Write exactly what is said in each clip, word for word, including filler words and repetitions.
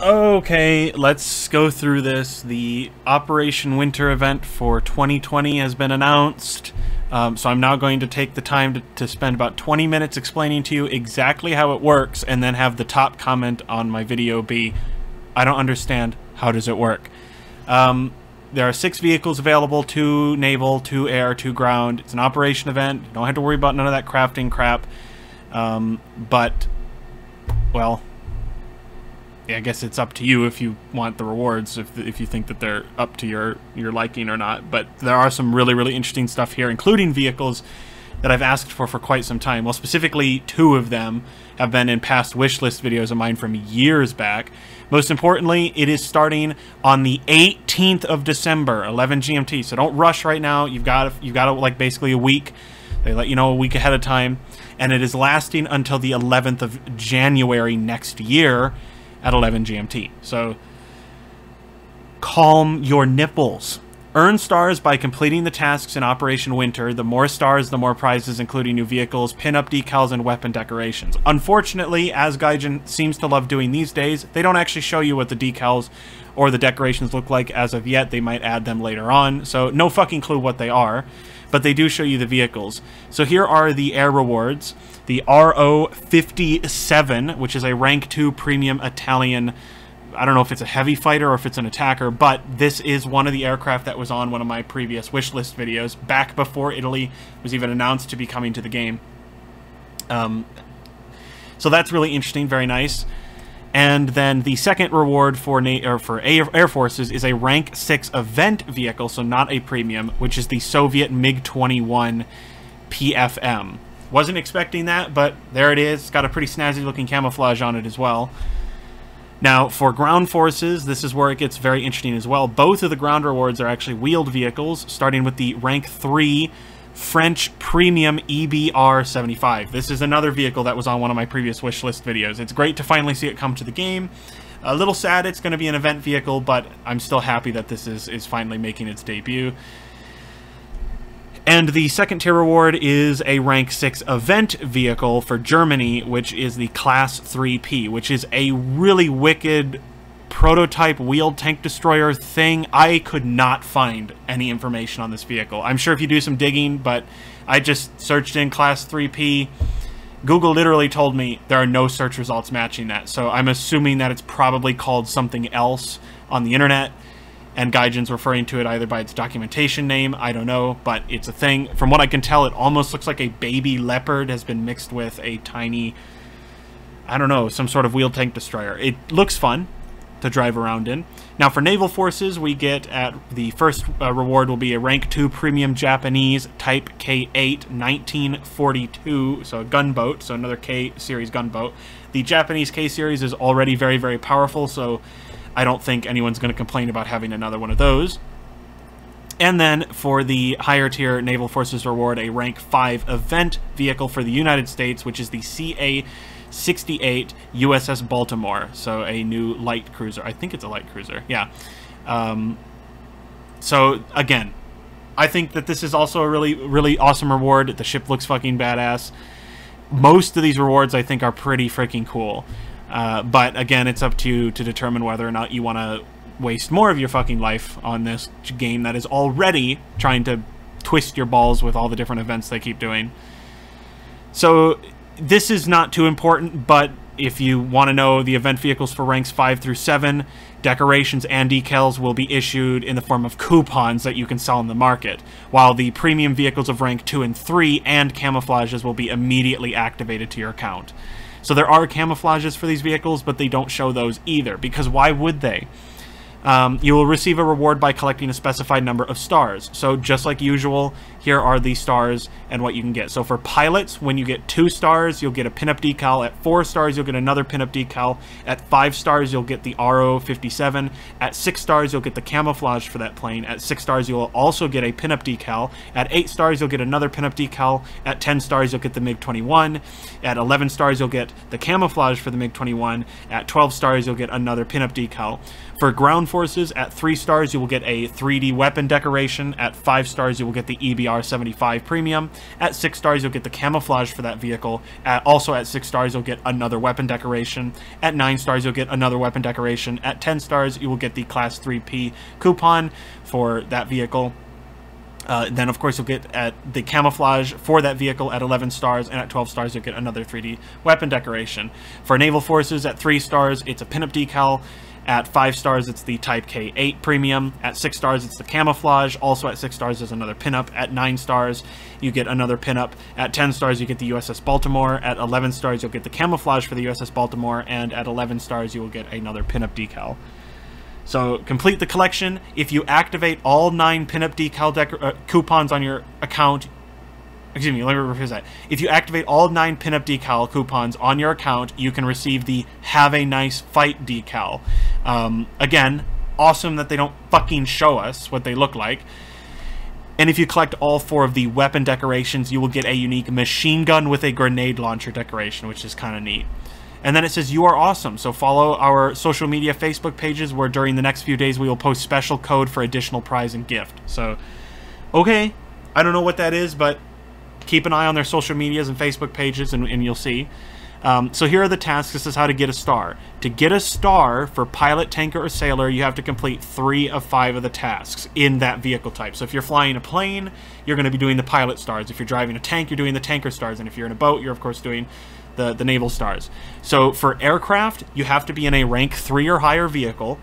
Okay, let's go through this. The Operation Winter event for twenty twenty has been announced. Um, so I'm now going to take the time to, to spend about twenty minutes explaining to you exactly how it works, and then have the top comment on my video be, I don't understand, how does it work? Um, there are six vehicles available, two naval, two air, two ground. It's an operation event. You don't have to worry about none of that crafting crap. Um, but, well, I guess it's up to you if you want the rewards, if, if you think that they're up to your, your liking or not. But there are some really, really interesting stuff here, including vehicles that I've asked for for quite some time. Well, specifically, two of them have been in past wishlist videos of mine from years back. Most importantly, it is starting on the eighteenth of December, eleven G M T. So don't rush right now. You've got, you've got like basically a week. They let you know a week ahead of time. And it is lasting until the eleventh of January next year at eleven G M T. So calm your nipples. Earn stars by completing the tasks in Operation Winter. The more stars, the more prizes, including new vehicles, pin-up decals, and weapon decorations. Unfortunately, as Gaijin seems to love doing these days, they don't actually show you what the decals or the decorations look like as of yet. They might add them later on, so no fucking clue what they are. But they do show you the vehicles. So here are the air rewards. The R O fifty-seven, which is a rank two premium Italian. I don't know if it's a heavy fighter or if it's an attacker, but this is one of the aircraft that was on one of my previous wishlist videos back before Italy was even announced to be coming to the game. Um, so that's really interesting, very nice. And then the second reward for Na or for Air Forces is a rank six event vehicle, so not a premium, which is the Soviet MiG twenty-one P F M. Wasn't expecting that, but there it is. It's got a pretty snazzy looking camouflage on it as well. Now, for ground forces, this is where it gets very interesting as well. Both of the ground rewards are actually wheeled vehicles, starting with the rank three French Premium E B R seventy-five. This is another vehicle that was on one of my previous wishlist videos. It's great to finally see it come to the game. A little sad it's going to be an event vehicle, but I'm still happy that this is, is finally making its debut. And the second tier reward is a rank six event vehicle for Germany, which is the Class three P, which is a really wicked prototype wheeled tank destroyer thing. I could not find any information on this vehicle. I'm sure if you do some digging, but I just searched in Class three P. Google literally told me there are no search results matching that, so I'm assuming that it's probably called something else on the internet, and Gaijin's referring to it either by its documentation name, I don't know, but it's a thing. From what I can tell, it almost looks like a baby leopard has been mixed with a tiny, I don't know, some sort of wheeled tank destroyer. It looks fun to drive around in. Now for naval forces, we get at the first uh, reward will be a rank two premium Japanese Type K eight nineteen forty-two, so a gunboat, so another K series gunboat. The Japanese K series is already very, very powerful, so I don't think anyone's going to complain about having another one of those. And then for the higher tier naval forces reward, a rank five event vehicle for the United States, which is the C A sixty-eight U S S Baltimore, so a new light cruiser. I think it's a light cruiser, yeah. Um, so again, I think that this is also a really, really awesome reward. The ship looks fucking badass. Most of these rewards I think are pretty freaking cool, uh, but again, it's up to you to determine whether or not you want to waste more of your fucking life on this game that is already trying to twist your balls with all the different events they keep doing. So this is not too important, but if you want to know the event vehicles for ranks five through seven, decorations and decals will be issued in the form of coupons that you can sell in the market, while the premium vehicles of rank two and three and camouflages will be immediately activated to your account. So there are camouflages for these vehicles, but they don't show those either, because why would they? Um, you will receive a reward by collecting a specified number of stars. So just like usual, here are the stars and what you can get. So for pilots, when you get two stars, you'll get a pinup decal. At four stars, you'll get another pinup decal. At five stars, you'll get the R O fifty-seven. At six stars, you'll get the camouflage for that plane. At six stars, you'll also get a pinup decal. At eight stars, you'll get another pinup decal. At ten stars, you'll get the MiG twenty-one. At eleven stars, you'll get the camouflage for the MiG twenty-one. At twelve stars, you'll get another pinup decal. For ground forces. At three stars, you will get a three D weapon decoration. At five stars, you will get the E B R seventy-five premium. At six stars, you'll get the camouflage for that vehicle. At, also at six stars, you'll get another weapon decoration. At nine stars, you'll get another weapon decoration. At ten stars, you will get the Class three P coupon for that vehicle. Uh, then, of course, you'll get at the camouflage for that vehicle at eleven stars, and at twelve stars, you'll get another three D weapon decoration. For naval forces, at three stars, it's a pinup decal. At five stars, it's the Type K eight premium. At six stars, it's the camouflage. Also at six stars, there's another pinup. At nine stars, you get another pinup. At ten stars, you get the U S S Baltimore. At eleven stars, you'll get the camouflage for the U S S Baltimore. And at eleven stars, you will get another pinup decal. So complete the collection. If you activate all nine pinup decal dec uh, coupons on your account, excuse me, let me rephrase that. If you activate all nine pinup decal coupons on your account, you can receive the "Have a Nice Fight" decal. Um, again, awesome that they don't fucking show us what they look like. And if you collect all four of the weapon decorations, you will get a unique machine gun with a grenade launcher decoration, which is kind of neat. And then it says, you are awesome. So follow our social media Facebook pages, where during the next few days, we will post special code for additional prize and gift. So, okay. I don't know what that is, but keep an eye on their social medias and Facebook pages, and, and you'll see. Um, so here are the tasks. This is how to get a star. To get a star for pilot, tanker, or sailor, you have to complete three of five of the tasks in that vehicle type. So if you're flying a plane, you're going to be doing the pilot stars. If you're driving a tank, you're doing the tanker stars. And if you're in a boat, you're, of course, doing The, the naval stars. So for aircraft, you have to be in a rank three or higher vehicle,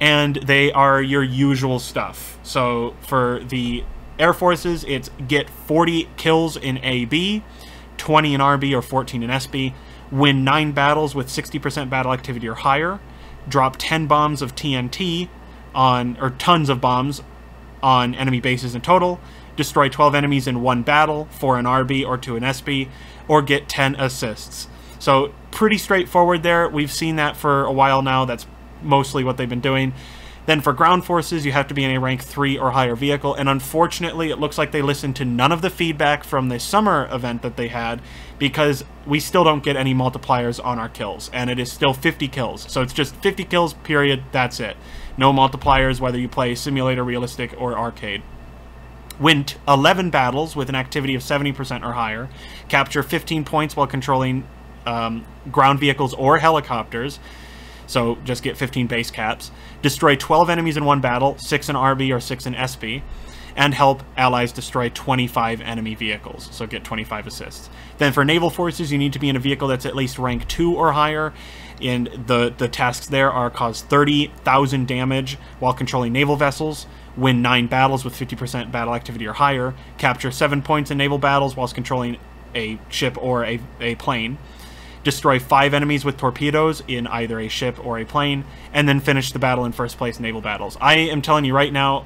and they are your usual stuff. So for the air forces, it's get forty kills in A B, twenty in R B, or fourteen in S B, win nine battles with sixty percent battle activity or higher, drop ten bombs of T N T on, or tons of bombs on enemy bases in total, destroy twelve enemies in one battle, four in R B or two in S B, or get ten assists. So pretty straightforward there. We've seen that for a while now. That's mostly what they've been doing. Then for ground forces, you have to be in a rank three or higher vehicle. And unfortunately, it looks like they listened to none of the feedback from the summer event that they had, because we still don't get any multipliers on our kills. And it is still fifty kills. So it's just fifty kills, period. That's it. No multipliers, whether you play simulator, realistic, or arcade. Win eleven battles with an activity of seventy percent or higher. Capture fifteen points while controlling um, ground vehicles or helicopters. So just get fifteen base caps. Destroy twelve enemies in one battle, six in R B or six in S B. And help allies destroy twenty-five enemy vehicles. So get twenty-five assists. Then for naval forces, you need to be in a vehicle that's at least rank two or higher. And the, the tasks there are cause thirty thousand damage while controlling naval vessels. Win nine battles with fifty percent battle activity or higher. Capture seven points in naval battles whilst controlling a ship or a, a plane. Destroy five enemies with torpedoes in either a ship or a plane. And then finish the battle in first place naval battles. I am telling you right now,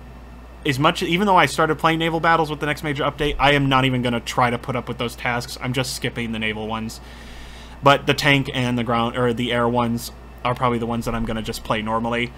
as much, even though I started playing naval battles with the next major update, I am not even going to try to put up with those tasks. I'm just skipping the naval ones. But the tank and the ground, or the air ones, are probably the ones that I'm going to just play normally.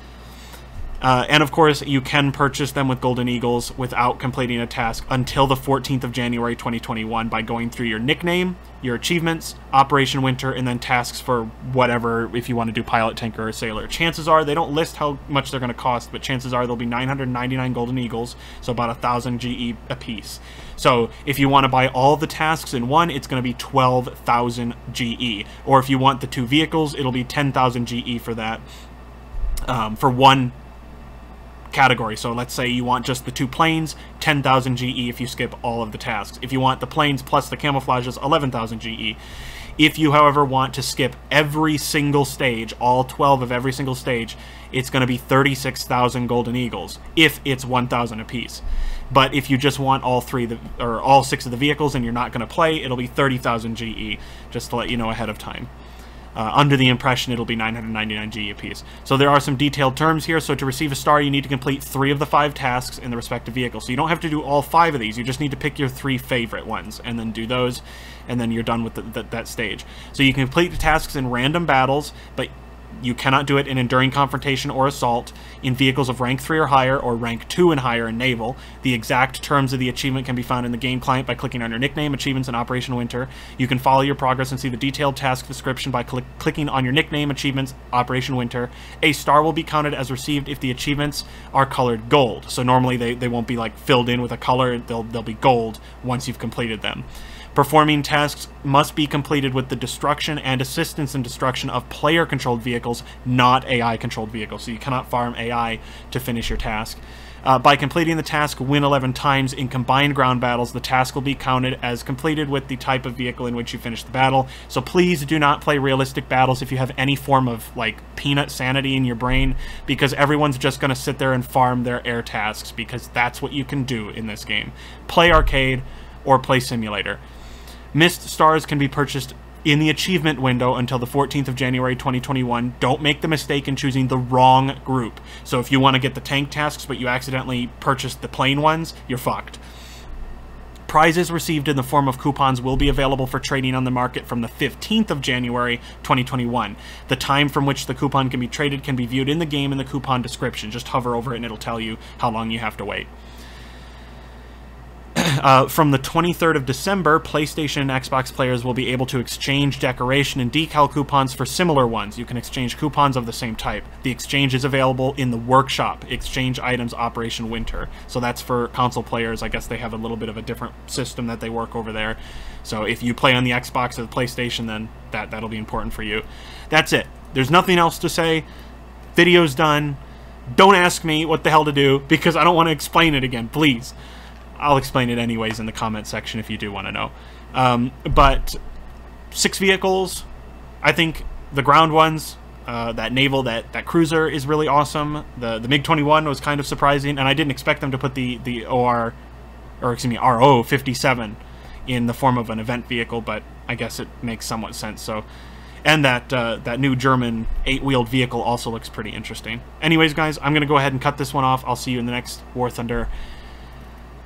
Uh, and of course, you can purchase them with Golden Eagles without completing a task until the fourteenth of January twenty twenty-one by going through your nickname, your achievements, Operation Winter, and then tasks for whatever, if you want to do pilot, tanker, or sailor. Chances are, they don't list how much they're going to cost, but chances are there'll be nine hundred ninety-nine Golden Eagles, so about one thousand G E apiece. So if you want to buy all the tasks in one, it's going to be twelve thousand G E. Or if you want the two vehicles, it'll be ten thousand G E for that, um, for one category. So let's say you want just the two planes, ten thousand G E if you skip all of the tasks. If you want the planes plus the camouflages, eleven thousand G E. If you, however, want to skip every single stage, all twelve of every single stage, it's going to be thirty-six thousand Golden Eagles, if it's one thousand apiece. But if you just want all three, the, or all six of the vehicles and you're not going to play, it'll be thirty thousand G E, just to let you know ahead of time. Uh, under the impression it'll be nine hundred ninety-nine G E apiece. So there are some detailed terms here. So to receive a star, you need to complete three of the five tasks in the respective vehicle. So you don't have to do all five of these. You just need to pick your three favorite ones and then do those, and then you're done with the, the, that stage. So you can complete the tasks in random battles, but You cannot do it in Enduring Confrontation or Assault, in vehicles of rank three or higher, or rank two and higher in Naval. The exact terms of the achievement can be found in the game client by clicking on your nickname, achievements, and Operation Winter. You can follow your progress and see the detailed task description by cl- clicking on your nickname, achievements, Operation Winter. A star will be counted as received if the achievements are colored gold. So normally they, they won't be like filled in with a color, they'll, they'll be gold once you've completed them. Performing tasks must be completed with the destruction and assistance in destruction of player-controlled vehicles, not A I-controlled vehicles. So you cannot farm A I to finish your task. Uh, by completing the task, win eleven times in combined ground battles. The task will be counted as completed with the type of vehicle in which you finish the battle. So please do not play realistic battles if you have any form of, like, peanut sanity in your brain, because everyone's just going to sit there and farm their air tasks, because that's what you can do in this game. Play arcade or play simulator. Missed stars can be purchased in the achievement window until the fourteenth of January twenty twenty-one. Don't make the mistake in choosing the wrong group. So if you want to get the tank tasks, but you accidentally purchased the plane ones, you're fucked. Prizes received in the form of coupons will be available for trading on the market from the fifteenth of January twenty twenty-one. The time from which the coupon can be traded can be viewed in the game in the coupon description. Just hover over it and it'll tell you how long you have to wait. Uh, from the twenty-third of December, PlayStation and Xbox players will be able to exchange decoration and decal coupons for similar ones. You can exchange coupons of the same type. The exchange is available in the workshop, Exchange Items Operation Winter. So that's for console players. I guess they have a little bit of a different system that they work over there. So if you play on the Xbox or the PlayStation, then that, that'll be important for you. That's it. There's nothing else to say. Video's done. Don't ask me what the hell to do, because I don't want to explain it again, please. I'll explain it anyways in the comment section if you do want to know. Um, but six vehicles, I think the ground ones, uh, that naval, that, that cruiser is really awesome. The the MiG twenty-one was kind of surprising, and I didn't expect them to put the the OR, or excuse me, R O fifty-seven in the form of an event vehicle, but I guess it makes somewhat sense. So, and that uh, that new German eight-wheeled vehicle also looks pretty interesting. Anyways, guys, I'm gonna go ahead and cut this one off. I'll see you in the next War Thunder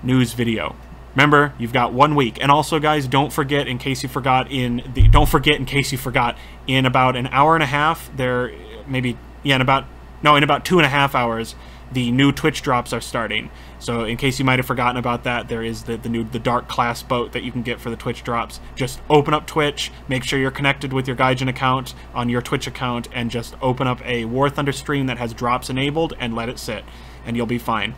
news video. Remember, you've got one week. And also, guys, don't forget, in case you forgot, in the don't forget in case you forgot, in about an hour and a half, there maybe yeah, in about no, in about two and a half hours, the new Twitch drops are starting. So in case you might have forgotten about that, there is the, the new the dark class boat that you can get for the Twitch drops. Just open up Twitch, make sure you're connected with your Gaijin account on your Twitch account, and just open up a War Thunder stream that has drops enabled and let it sit, and you'll be fine.